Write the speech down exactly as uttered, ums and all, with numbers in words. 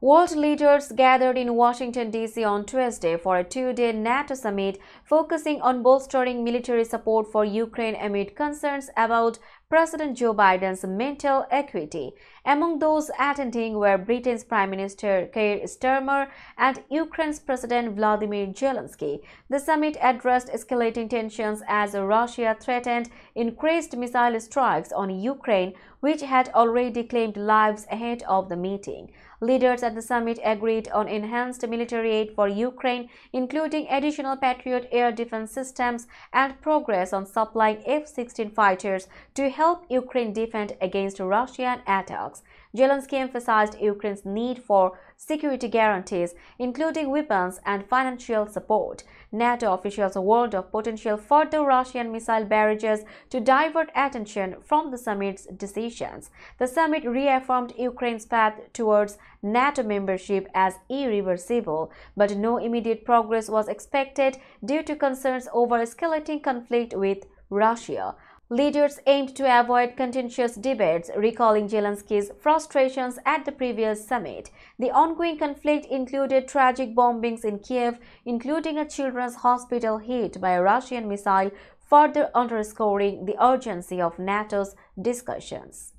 World leaders gathered in Washington, D C on Tuesday for a two-day NATO summit focusing on bolstering military support for Ukraine amid concerns about President Joe Biden's mental acuity. Among those attending were Britain's Prime Minister Keir Starmer and Ukraine's President Vladimir Zelensky. The summit addressed escalating tensions as Russia threatened increased missile strikes on Ukraine, which had already claimed lives ahead of the meeting. Leaders at the summit agreed on enhanced military aid for Ukraine, including additional Patriot air defense systems and progress on supplying F sixteen fighters to help Ukraine defend against Russian attacks. Zelensky emphasized Ukraine's need for security guarantees, including weapons and financial support. NATO officials warned of potential further Russian missile barrages to divert attention from the summit's decisions. The summit reaffirmed Ukraine's path towards NATO membership as irreversible, but no immediate progress was expected due to concerns over escalating conflict with Russia. Leaders aimed to avoid contentious debates, recalling Zelensky's frustrations at the previous summit. The ongoing conflict included tragic bombings in Kyiv, including a children's hospital hit by a Russian missile, further underscoring the urgency of NATO's discussions.